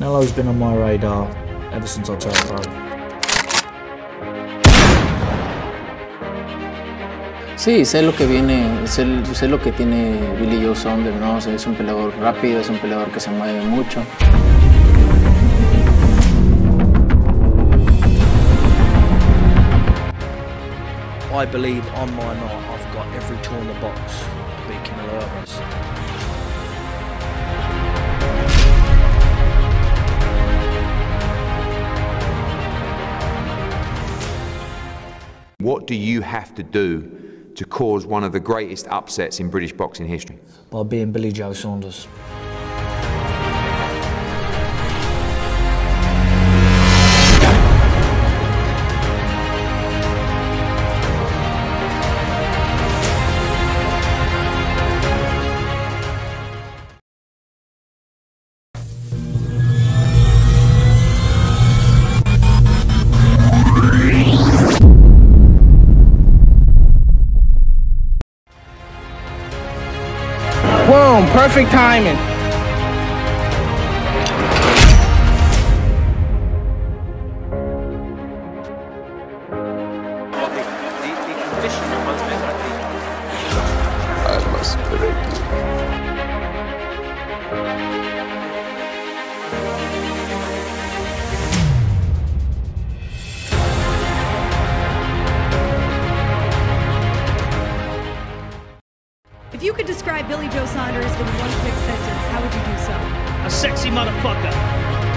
Nello's been on my radar ever since I turned pro. Sí, sé lo que viene, sé lo que tiene Billy Joe Saunders, ¿no? O sea, es un peleador rápido, es un peleador que se mueve mucho. I believe on my night I've got every tool in the box to beat Canelo. What do you have to do to cause one of the greatest upsets in British boxing history? By being Billy Joe Saunders. Boom, perfect timing. I must break you. If you could describe Billy Joe Saunders in one quick sentence, how would you do so? A sexy motherfucker.